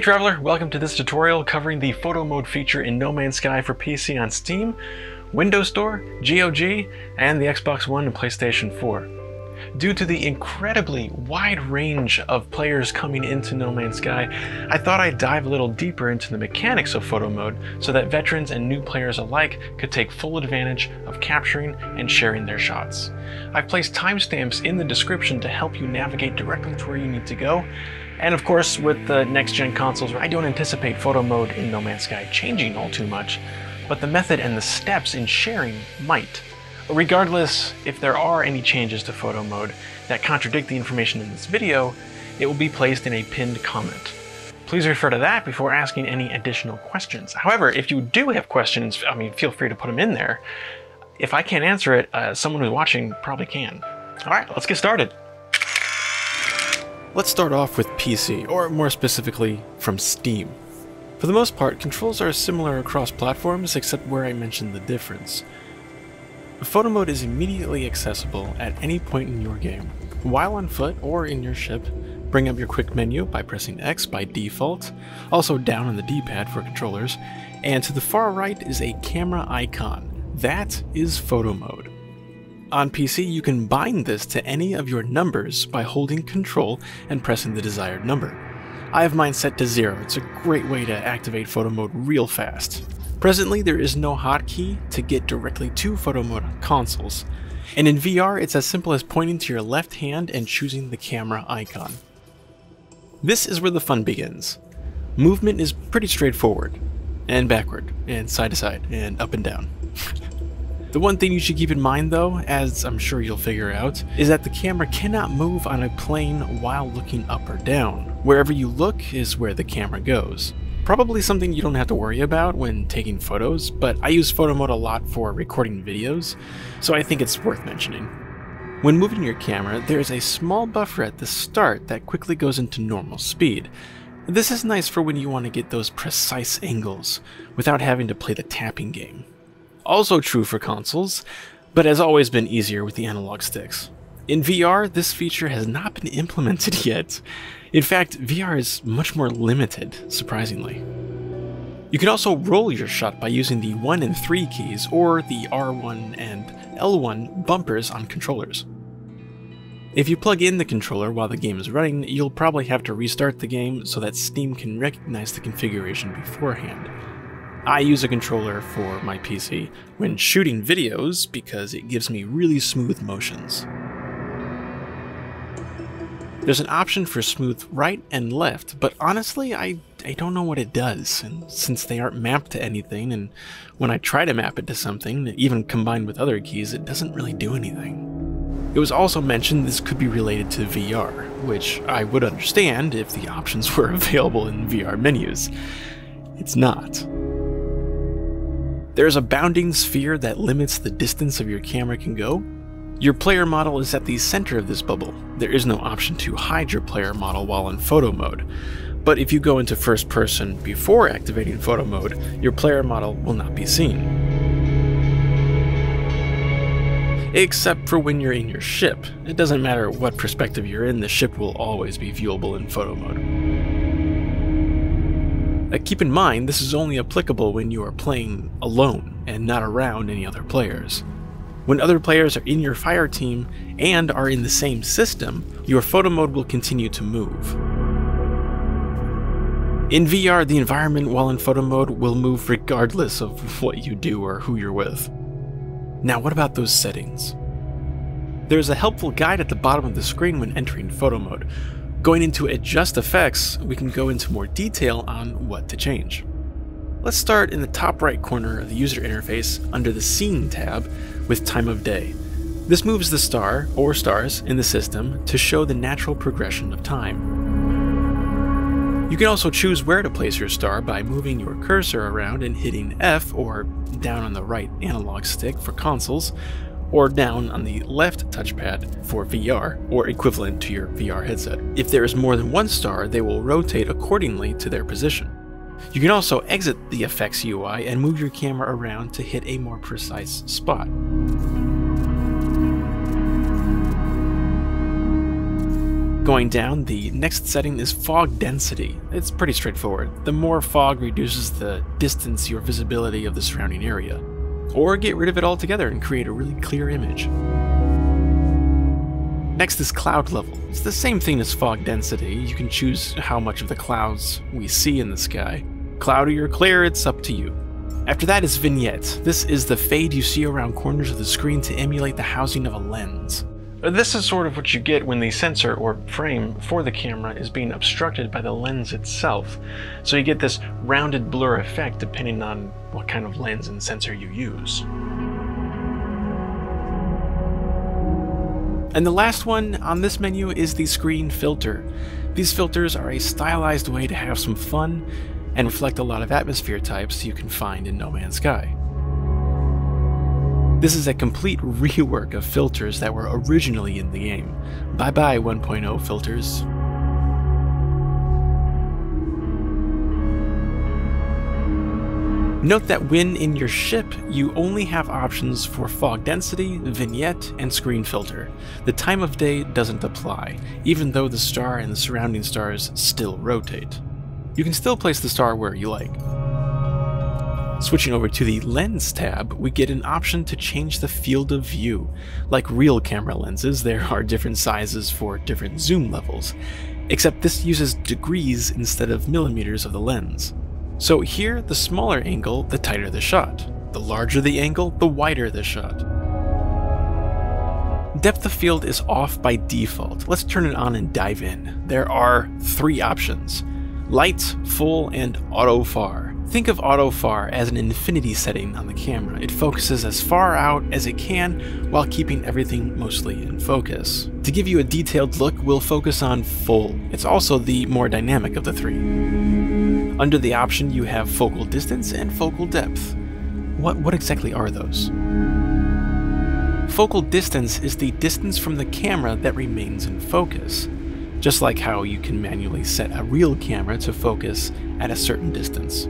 Hey Traveler, welcome to this tutorial covering the photo mode feature in No Man's Sky for PC on Steam, Windows Store, GOG, and the Xbox One and PlayStation 4. Due to the incredibly wide range of players coming into No Man's Sky, I thought I'd dive a little deeper into the mechanics of photo mode so that veterans and new players alike could take full advantage of capturing and sharing their shots. I've placed timestamps in the description to help you navigate directly to where you need to go. And of course, with the next-gen consoles, I don't anticipate photo mode in No Man's Sky changing all too much, but the method and the steps in sharing might. Regardless, if there are any changes to photo mode that contradict the information in this video, it will be placed in a pinned comment. Please refer to that before asking any additional questions. However, if you do have questions, feel free to put them in there. If I can't answer it, someone who's watching probably can. All right, let's get started. Let's start off with PC, or more specifically, from Steam. For the most part, controls are similar across platforms, except where I mentioned the difference. Photo mode is immediately accessible at any point in your game. While on foot or in your ship, bring up your quick menu by pressing X by default, also down on the D-pad for controllers, and to the far right is a camera icon. That is photo mode. On PC, you can bind this to any of your numbers by holding Control and pressing the desired number. I have mine set to 0. It's a great way to activate photo mode real fast. Presently, there is no hotkey to get directly to photo mode on consoles. And in VR, it's as simple as pointing to your left hand and choosing the camera icon. This is where the fun begins. Movement is pretty straightforward, and backward, and side to side, and up and down. The one thing you should keep in mind though, as I'm sure you'll figure out, is that the camera cannot move on a plane while looking up or down. Wherever you look is where the camera goes. Probably something you don't have to worry about when taking photos, but I use photo mode a lot for recording videos, so I think it's worth mentioning. When moving your camera, there is a small buffer at the start that quickly goes into normal speed. This is nice for when you want to get those precise angles without having to play the tapping game. Also true for consoles, but has always been easier with the analog sticks. In VR, this feature has not been implemented yet. In fact, VR is much more limited, surprisingly. You can also roll your shot by using the 1 and 3 keys or the R1 and L1 bumpers on controllers. If you plug in the controller while the game is running, you'll probably have to restart the game so that Steam can recognize the configuration beforehand. I use a controller for my PC when shooting videos because it gives me really smooth motions. There's an option for smooth right and left, but honestly, I don't know what it does, and since they aren't mapped to anything, and when I try to map it to something, even combined with other keys, it doesn't really do anything. It was also mentioned this could be related to VR, which I would understand if the options were available in VR menus. It's not. There is a bounding sphere that limits the distance of your camera can go. Your player model is at the center of this bubble. There is no option to hide your player model while in photo mode. But if you go into first person before activating photo mode, your player model will not be seen. Except for when you're in your ship. It doesn't matter what perspective you're in, the ship will always be viewable in photo mode. Keep in mind, this is only applicable when you are playing alone and not around any other players. When other players are in your fire team and are in the same system, your photo mode will continue to move. In VR, the environment while in photo mode will move regardless of what you do or who you're with. Now, what about those settings? There is a helpful guide at the bottom of the screen when entering photo mode. Going into Adjust Effects, we can go into more detail on what to change. Let's start in the top right corner of the user interface under the Scene tab with Time of Day. This moves the star or stars in the system to show the natural progression of time. You can also choose where to place your star by moving your cursor around and hitting F or down on the right analog stick for consoles, or down on the left touchpad for VR, or equivalent to your VR headset. If there is more than one star, they will rotate accordingly to their position. You can also exit the effects UI and move your camera around to hit a more precise spot. going down, the next setting is fog density. It's pretty straightforward. The more fog reduces the distance or visibility of the surrounding area. Or get rid of it altogether and create a really clear image. Next is cloud level. It's the same thing as fog density. You can choose how much of the clouds we see in the sky. Cloudy or clear, it's up to you. After that is vignette. This is the fade you see around corners of the screen to emulate the housing of a lens. This is sort of what you get when the sensor or frame for the camera is being obstructed by the lens itself. So you get this rounded blur effect depending on what kind of lens and sensor you use. And the last one on this menu is the screen filter. These filters are a stylized way to have some fun and reflect a lot of atmosphere types you can find in No Man's Sky. This is a complete rework of filters that were originally in the game. Bye bye 1.0 filters. Note that when in your ship, you only have options for fog density, vignette, and screen filter. The time of day doesn't apply, even though the star and the surrounding stars still rotate. You can still place the star where you like. Switching over to the Lens tab, we get an option to change the field of view. Like real camera lenses, there are different sizes for different zoom levels, except this uses degrees instead of millimeters of the lens. So here, the smaller angle, the tighter the shot. The larger the angle, the wider the shot. Depth of field is off by default. Let's turn it on and dive in. There are three options: light, full, and auto far. Think of auto far as an infinity setting on the camera. It focuses as far out as it can while keeping everything mostly in focus. To give you a detailed look, we'll focus on full. It's also the more dynamic of the three. Under the option, you have focal distance and focal depth. What exactly are those? Focal distance is the distance from the camera that remains in focus, just like how you can manually set a real camera to focus at a certain distance.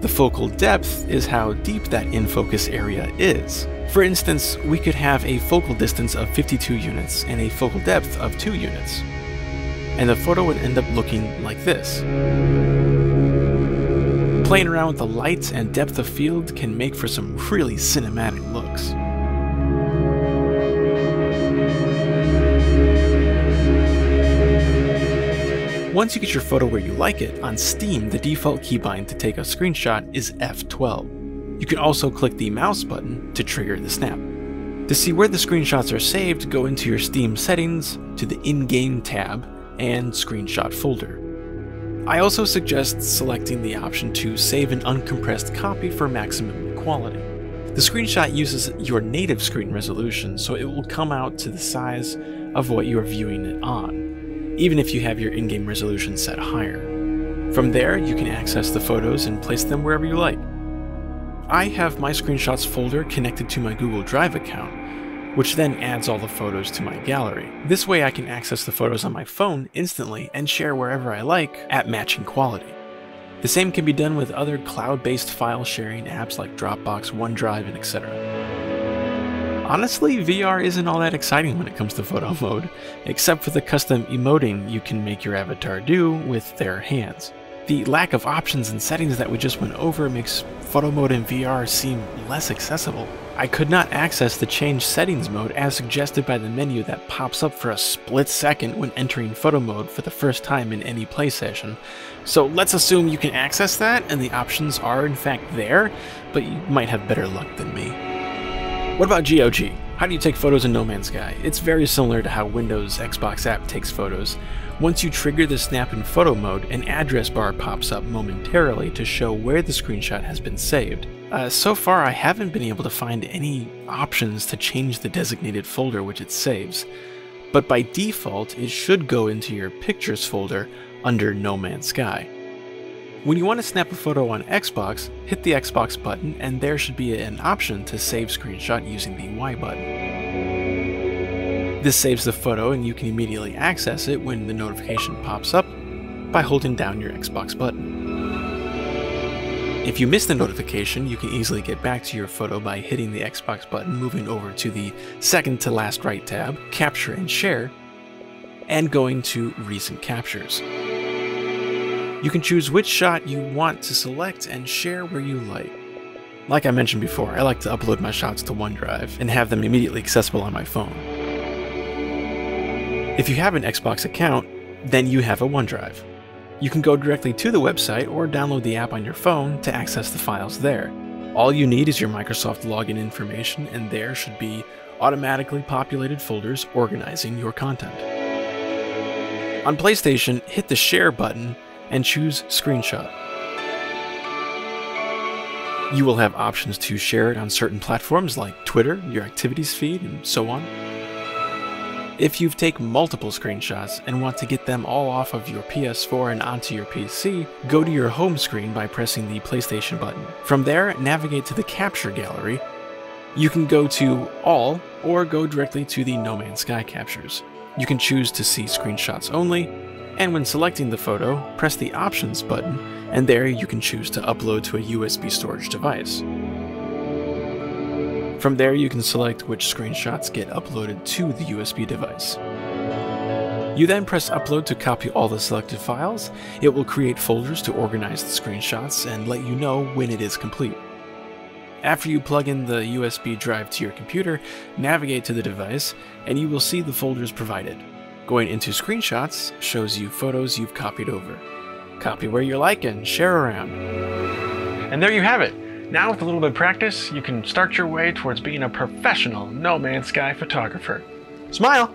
The focal depth is how deep that in-focus area is. For instance, we could have a focal distance of 52 units and a focal depth of 2 units, and the photo would end up looking like this. Playing around with the lights and depth of field can make for some really cinematic looks. Once you get your photo where you like it, on Steam, the default keybind to take a screenshot is F12. You can also click the mouse button to trigger the snap. To see where the screenshots are saved, go into your Steam settings, to the in-game tab, and screenshot folder. I also suggest selecting the option to save an uncompressed copy for maximum quality. The screenshot uses your native screen resolution, so it will come out to the size of what you are viewing it on, even if you have your in-game resolution set higher. From there, you can access the photos and place them wherever you like. I have my screenshots folder connected to my Google Drive account, which then adds all the photos to my gallery. This way I can access the photos on my phone instantly and share wherever I like at matching quality. The same can be done with other cloud-based file sharing apps like Dropbox, OneDrive, and etc. Honestly, VR isn't all that exciting when it comes to photo mode, except for the custom emoting you can make your avatar do with their hands. The lack of options and settings that we just went over makes photo mode in VR seem less accessible. I could not access the change settings mode as suggested by the menu that pops up for a split second when entering photo mode for the first time in any play session. So let's assume you can access that and the options are in fact there, but you might have better luck than me. What about GOG? How do you take photos in No Man's Sky? It's very similar to how Windows Xbox app takes photos. Once you trigger the snap in photo mode, an address bar pops up momentarily to show where the screenshot has been saved. So far, I haven't been able to find any options to change the designated folder which it saves, but by default, it should go into your Pictures folder under No Man's Sky. When you want to snap a photo on Xbox, hit the Xbox button and there should be an option to save screenshot using the Y button. This saves the photo and you can immediately access it when the notification pops up by holding down your Xbox button. If you miss the notification, you can easily get back to your photo by hitting the Xbox button, moving over to the second to last right tab, Capture and Share, and going to recent captures. You can choose which shot you want to select and share where you like. Like I mentioned before, I like to upload my shots to OneDrive and have them immediately accessible on my phone. If you have an Xbox account, then you have a OneDrive. You can go directly to the website or download the app on your phone to access the files there. All you need is your Microsoft login information, and there should be automatically populated folders organizing your content. On PlayStation, hit the Share button and choose Screenshot. You will have options to share it on certain platforms like Twitter, your activities feed, and so on. If you've taken multiple screenshots and want to get them all off of your PS4 and onto your PC, go to your home screen by pressing the PlayStation button. From there, navigate to the Capture Gallery. You can go to All or go directly to the No Man's Sky captures. You can choose to see screenshots only, and when selecting the photo, press the Options button, and there you can choose to upload to a USB storage device. From there, you can select which screenshots get uploaded to the USB device. You then press Upload to copy all the selected files. It will create folders to organize the screenshots and let you know when it is complete. After you plug in the USB drive to your computer, navigate to the device, and you will see the folders provided. Going into Screenshots shows you photos you've copied over. Copy where you like and share around. And there you have it. Now, with a little bit of practice, you can start your way towards being a professional No Man's Sky photographer. Smile!